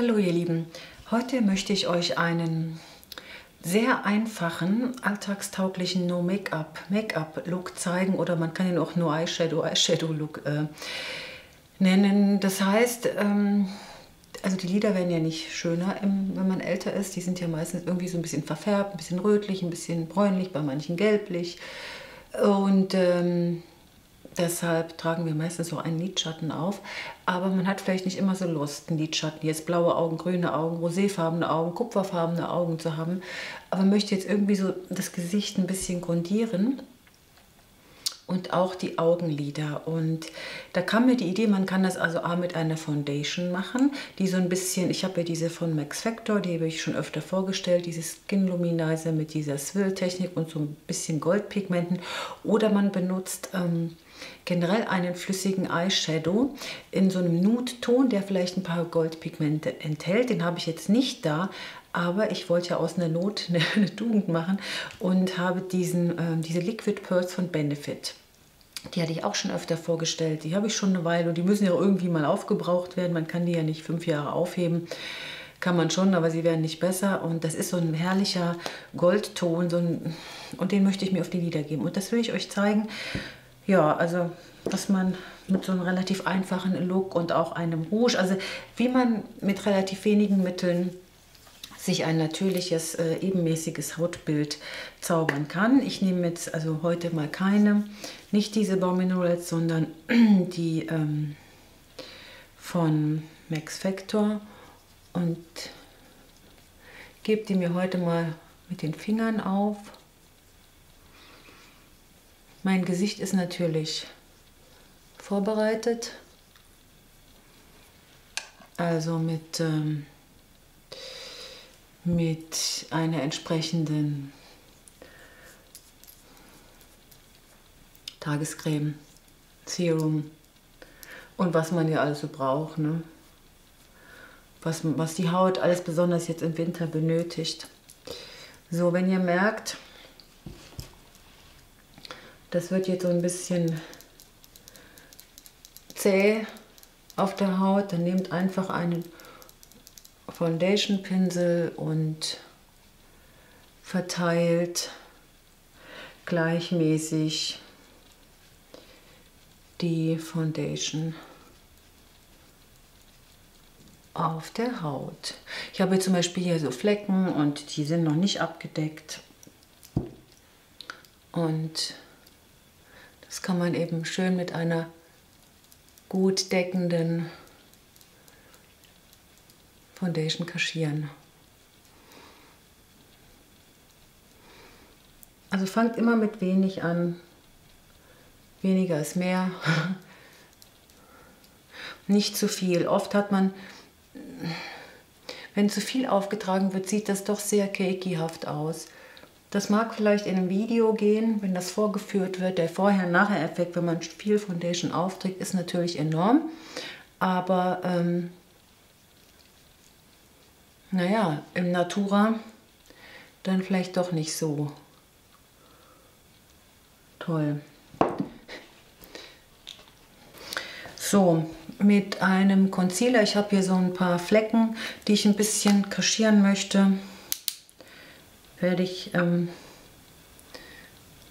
Hallo ihr Lieben, heute möchte ich euch einen sehr einfachen, alltagstauglichen No-Make-up-Look zeigen, oder man kann ihn auch nur Eyeshadow-Look nennen. Das heißt, also die Lider werden ja nicht schöner, wenn man älter ist. Die sind ja meistens irgendwie so ein bisschen verfärbt, ein bisschen rötlich, ein bisschen bräunlich, bei manchen gelblich. Und deshalb tragen wir meistens so einen Lidschatten auf, aber man hat vielleicht nicht immer so Lust, einen Lidschatten, jetzt blaue Augen, grüne Augen, roséfarbene Augen, kupferfarbene Augen zu haben, aber möchte jetzt irgendwie so das Gesicht ein bisschen grundieren und auch die Augenlider. Und da kam mir die Idee, man kann das also A mit einer Foundation machen, die so ein bisschen, ich habe ja diese von Max Factor, die habe ich schon öfter vorgestellt, diese Skin Luminizer mit dieser Swill-Technik und so ein bisschen Goldpigmenten, oder man benutzt generell einen flüssigen Eyeshadow in so einem Nude-Ton, der vielleicht ein paar Goldpigmente enthält. Den habe ich jetzt nicht da, aber ich wollte ja aus einer Not eine Tugend machen und habe diese Liquid Pearls von Benefit. Die hatte ich auch schon öfter vorgestellt, die habe ich schon eine Weile und die müssen ja irgendwie mal aufgebraucht werden. Man kann die ja nicht 5 Jahre aufheben. Kann man schon, aber sie werden nicht besser. Und das ist so ein herrlicher Goldton, und den möchte ich mir auf die Lider geben. Und das will ich euch zeigen. Ja, also dass man mit so einem relativ einfachen Look und auch einem Rouge, also wie man mit relativ wenigen Mitteln sich ein natürliches, ebenmäßiges Hautbild zaubern kann. Ich nehme jetzt also heute mal nicht diese Bobbi Brown, sondern die von Max Factor und gebe die mir heute mal mit den Fingern auf. Mein Gesicht ist natürlich vorbereitet, also mit einer entsprechenden Tagescreme, Serum und was man ja alles so braucht, ne? Was die Haut alles besonders jetzt im Winter benötigt. So, wenn ihr merkt, das wird jetzt so ein bisschen zäh auf der Haut, dann nehmt einfach einen Foundation-Pinsel und verteilt gleichmäßig die Foundation auf der Haut. Ich habe jetzt zum Beispiel hier so Flecken und die sind noch nicht abgedeckt. Und das kann man eben schön mit einer gut deckenden Foundation kaschieren. Also fangt immer mit wenig an. Weniger ist mehr. Nicht zu viel. Oft hat man, wenn zu viel aufgetragen wird, sieht das doch sehr cakehaft aus. Das mag vielleicht in einem Video gehen, wenn das vorgeführt wird. Der Vorher-Nachher-Effekt, wenn man viel Foundation aufträgt, ist natürlich enorm. Aber naja, im Natura dann vielleicht doch nicht so toll. So, mit einem Concealer, ich habe hier so ein paar Flecken, die ich ein bisschen kaschieren möchte, werde ich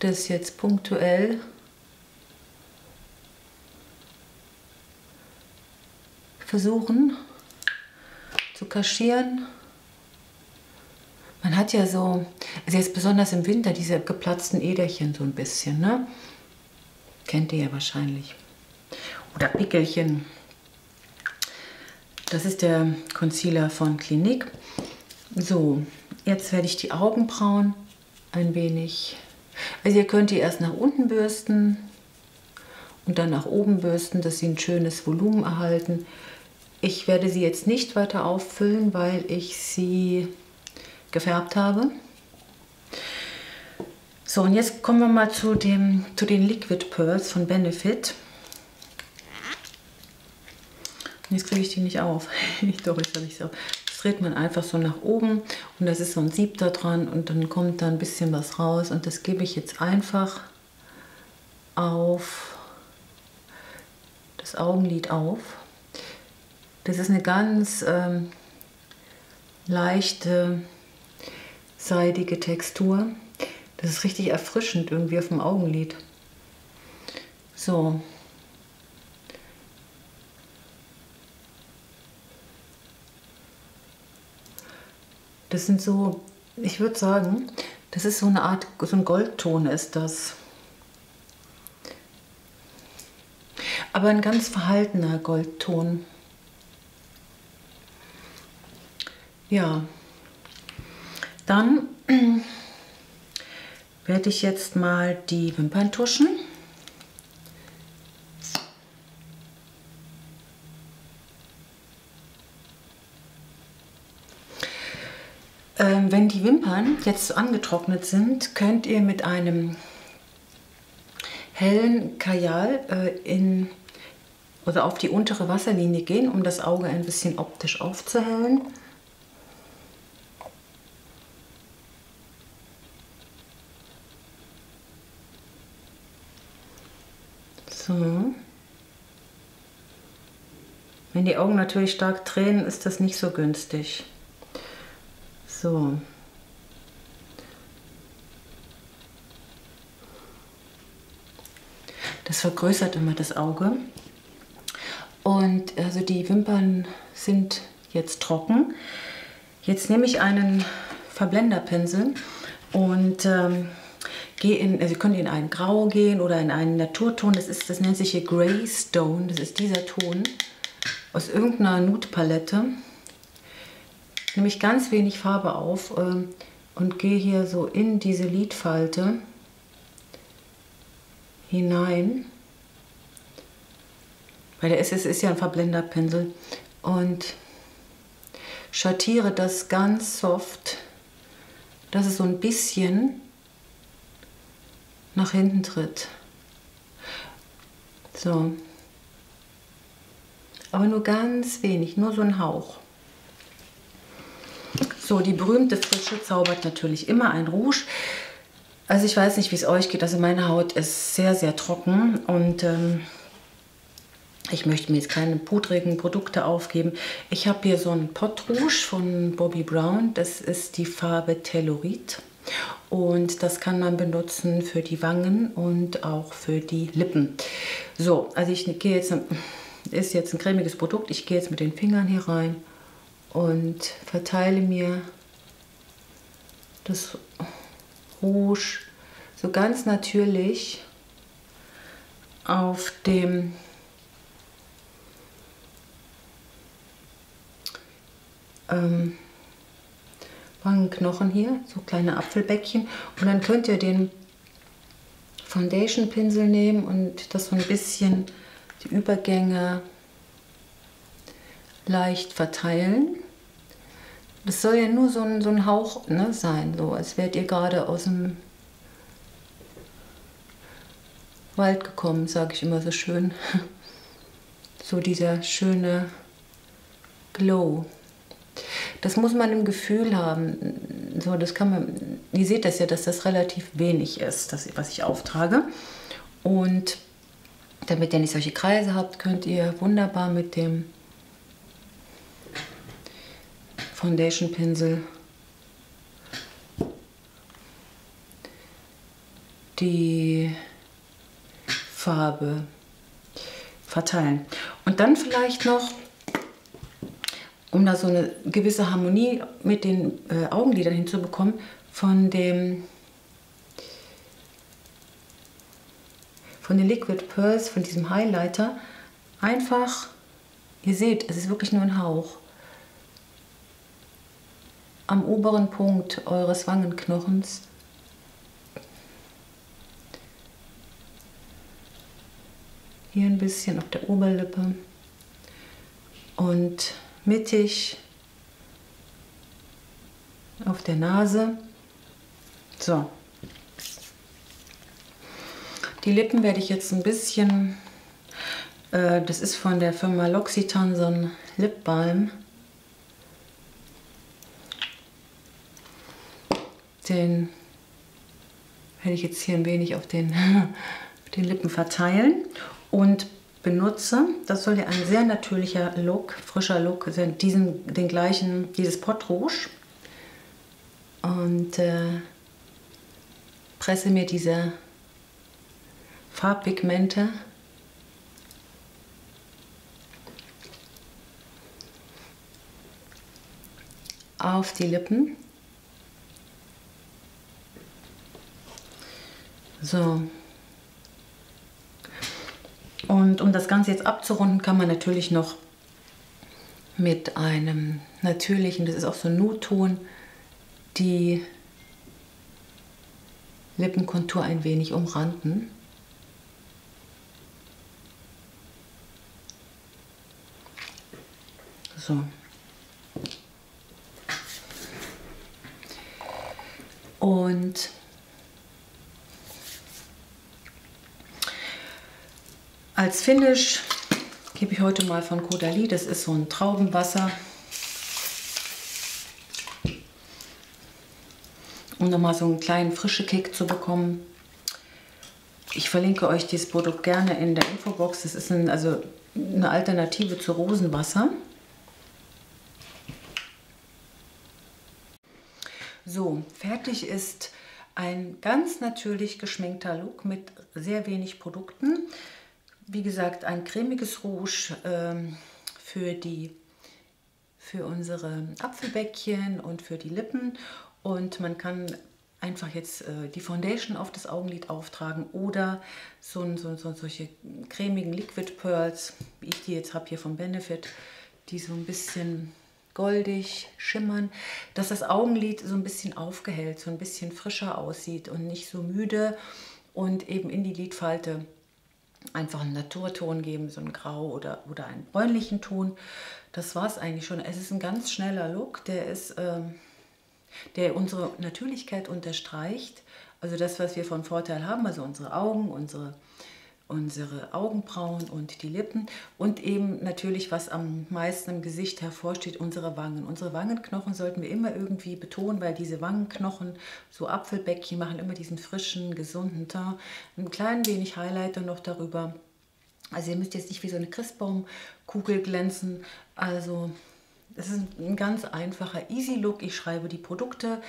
das jetzt punktuell versuchen zu kaschieren. Man hat ja so, also jetzt besonders im Winter, diese geplatzten Äderchen so ein bisschen, ne? Kennt ihr ja wahrscheinlich. Oder Pickelchen. Das ist der Concealer von Clinique. So. Jetzt werde ich die Augenbrauen ein wenig, also ihr könnt die erst nach unten bürsten und dann nach oben bürsten, dass sie ein schönes Volumen erhalten. Ich werde sie jetzt nicht weiter auffüllen, weil ich sie gefärbt habe. So, und jetzt kommen wir mal zu den Liquid Pearls von Benefit. Jetzt kriege ich die nicht auf. Doch, jetzt habe ich sie auf. Dreht man einfach so nach oben und das ist so ein Sieb da dran und dann kommt da ein bisschen was raus, und das gebe ich jetzt einfach auf das Augenlid auf. Das ist eine ganz leichte, seidige Textur. Das ist richtig erfrischend irgendwie auf dem Augenlid. So. Das sind so, ich würde sagen, das ist so eine Art, so ein Goldton ist das. Aber ein ganz verhaltener Goldton. Ja. Dann werde ich jetzt mal die Wimpern tuschen. Wenn die Wimpern jetzt angetrocknet sind, könnt ihr mit einem hellen Kajal auf die untere Wasserlinie gehen, um das Auge ein bisschen optisch aufzuhellen. So. Wenn die Augen natürlich stark tränen, ist das nicht so günstig. So. Das vergrößert immer das Auge. Und also die Wimpern sind jetzt trocken. Jetzt nehme ich einen Verblenderpinsel und gehe in, also ihr könnt in einen Grau gehen oder in einen Naturton. Das nennt sich hier Grey Stone. Das ist dieser Ton aus irgendeiner Nude-Palette. Nehme ich ganz wenig Farbe auf und gehe hier so in diese Lidfalte hinein. Weil der SS ist ja ein Verblenderpinsel. Und schattiere das ganz soft, dass es so ein bisschen nach hinten tritt. So. Aber nur ganz wenig, nur so ein Hauch. So, die berühmte Frische zaubert natürlich immer ein Rouge. Also ich weiß nicht, wie es euch geht. Also meine Haut ist sehr, sehr trocken und ich möchte mir jetzt keine pudrigen Produkte aufgeben. Ich habe hier so ein Pot Rouge von Bobbi Brown. Das ist die Farbe Tellurit. Und das kann man benutzen für die Wangen und auch für die Lippen. So, also ich gehe jetzt, ist jetzt ein cremiges Produkt. Ich gehe jetzt mit den Fingern hier rein und verteile mir das Rouge so ganz natürlich auf dem Wangenknochen hier, so kleine Apfelbäckchen. Und dann könnt ihr den Foundation-Pinsel nehmen und das so ein bisschen die Übergänge leicht verteilen. Das soll ja nur so ein Hauch, ne, sein, so als wärt ihr gerade aus dem Wald gekommen, sage ich immer so schön. So dieser schöne Glow. Das muss man im Gefühl haben. So, das kann man, ihr seht das ja, dass das relativ wenig ist, das, was ich auftrage. Und damit ihr nicht solche Kreise habt, könnt ihr wunderbar mit dem Foundation-Pinsel die Farbe verteilen. Und dann vielleicht noch, um da so eine gewisse Harmonie mit den Augenlidern hinzubekommen, von den Liquid Pearls, von diesem Highlighter, einfach, ihr seht, es ist wirklich nur ein Hauch, am oberen Punkt eures Wangenknochens. Hier ein bisschen auf der Oberlippe und mittig auf der Nase. So. Die Lippen werde ich jetzt ein bisschen, das ist von der Firma L'Occitane, so ein Lip Balm. Den werde ich jetzt hier ein wenig auf den Lippen verteilen. Und benutze. Das soll ja ein sehr natürlicher Look, frischer Look sein, dieses Pot Rouge. Und presse mir diese Farbpigmente auf die Lippen. So. Und um das Ganze jetzt abzurunden, kann man natürlich noch mit einem natürlichen, das ist auch so ein Nude-Ton, die Lippenkontur ein wenig umranden. So. Und als Finish gebe ich heute mal von Caudalie, das ist so ein Traubenwasser, um nochmal so einen kleinen frischen Kick zu bekommen. Ich verlinke euch dieses Produkt gerne in der Infobox. Das ist eine Alternative zu Rosenwasser. So, fertig ist ein ganz natürlich geschminkter Look mit sehr wenig Produkten. Wie gesagt, ein cremiges Rouge für unsere Apfelbäckchen und für die Lippen. Und man kann einfach jetzt die Foundation auf das Augenlid auftragen oder solche cremigen Liquid Pearls, wie ich die jetzt habe hier von Benefit, die so ein bisschen goldig schimmern, dass das Augenlid so ein bisschen aufgehellt, so ein bisschen frischer aussieht und nicht so müde, und eben in die Lidfalte einfach einen Naturton geben, so ein Grau oder einen bräunlichen Ton. Das war es eigentlich schon. Es ist ein ganz schneller Look, der unsere Natürlichkeit unterstreicht. Also das, was wir von Vorteil haben, also unsere Augen, unsere Augenbrauen und die Lippen. Und eben natürlich, was am meisten im Gesicht hervorsteht, unsere Wangen. Unsere Wangenknochen sollten wir immer irgendwie betonen, weil diese Wangenknochen, so Apfelbäckchen, machen immer diesen frischen, gesunden Teint. Ein klein wenig Highlighter noch darüber. Also ihr müsst jetzt nicht wie so eine Christbaumkugel glänzen. Also es ist ein ganz einfacher Easy-Look. Ich schreibe die Produkte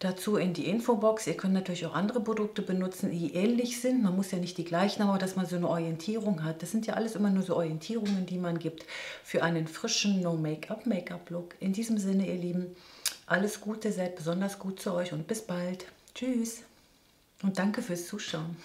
dazu in die Infobox. Ihr könnt natürlich auch andere Produkte benutzen, die ähnlich sind. Man muss ja nicht die gleichen, aber dass man so eine Orientierung hat. Das sind ja alles immer nur so Orientierungen, die man gibt für einen frischen No-Make-up-Make-up-Look. In diesem Sinne, ihr Lieben, alles Gute, seid besonders gut zu euch und bis bald. Tschüss und danke fürs Zuschauen.